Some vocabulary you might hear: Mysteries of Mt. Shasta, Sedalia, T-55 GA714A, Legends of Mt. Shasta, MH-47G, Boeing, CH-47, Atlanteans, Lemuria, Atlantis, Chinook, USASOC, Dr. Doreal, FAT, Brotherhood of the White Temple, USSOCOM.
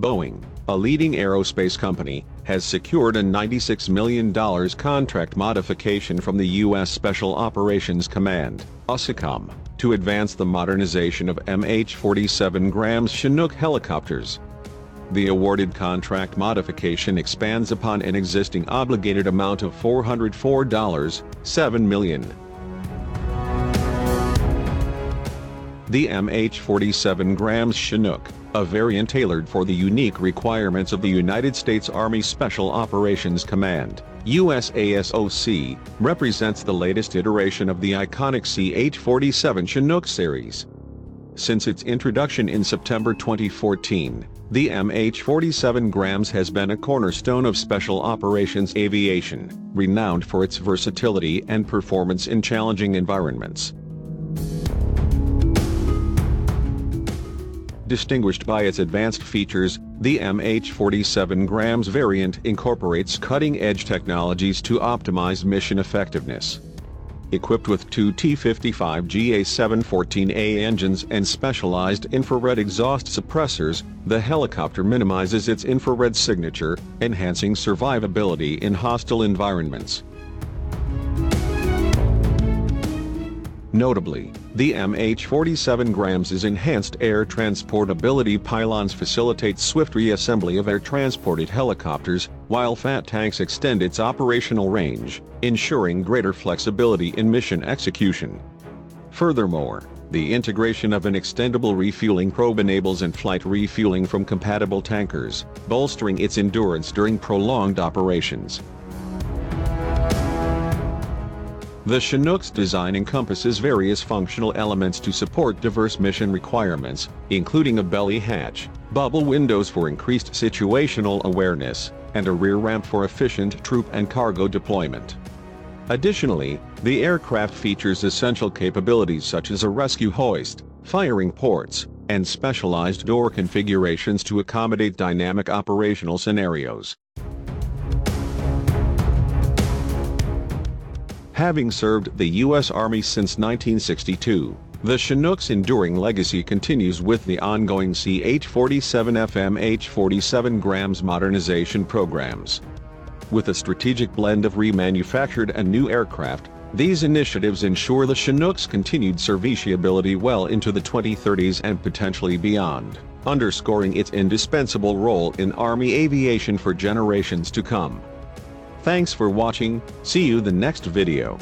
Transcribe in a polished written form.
Boeing, a leading aerospace company, has secured a $96 million contract modification from the U.S. Special Operations Command, USSOCOM, to advance the modernization of MH-47G Chinook helicopters. The awarded contract modification expands upon an existing obligated amount of $404.7 million. The MH-47G Chinook, a variant tailored for the unique requirements of the United States Army Special Operations Command, USASOC, represents the latest iteration of the iconic CH-47 Chinook series. Since its introduction in September 2014, the MH-47G has been a cornerstone of special operations aviation, renowned for its versatility and performance in challenging environments. Distinguished by its advanced features, the MH-47G variant incorporates cutting-edge technologies to optimize mission effectiveness. Equipped with two T-55 GA714A engines and specialized infrared exhaust suppressors, the helicopter minimizes its infrared signature, enhancing survivability in hostile environments. Notably, the MH-47G's enhanced air transportability pylons facilitate swift reassembly of air-transported helicopters, while FAT tanks extend its operational range, ensuring greater flexibility in mission execution. Furthermore, the integration of an extendable refueling probe enables in-flight refueling from compatible tankers, bolstering its endurance during prolonged operations. The Chinook's design encompasses various functional elements to support diverse mission requirements, including a belly hatch, bubble windows for increased situational awareness, and a rear ramp for efficient troop and cargo deployment. Additionally, the aircraft features essential capabilities such as a rescue hoist, firing ports, and specialized door configurations to accommodate dynamic operational scenarios. Having served the U.S. Army since 1962, the Chinook's enduring legacy continues with the ongoing CH-47F MH-47G modernization programs. With a strategic blend of remanufactured and new aircraft, these initiatives ensure the Chinook's continued serviceability well into the 2030s and potentially beyond, underscoring its indispensable role in Army aviation for generations to come. Thanks for watching, see you the next video.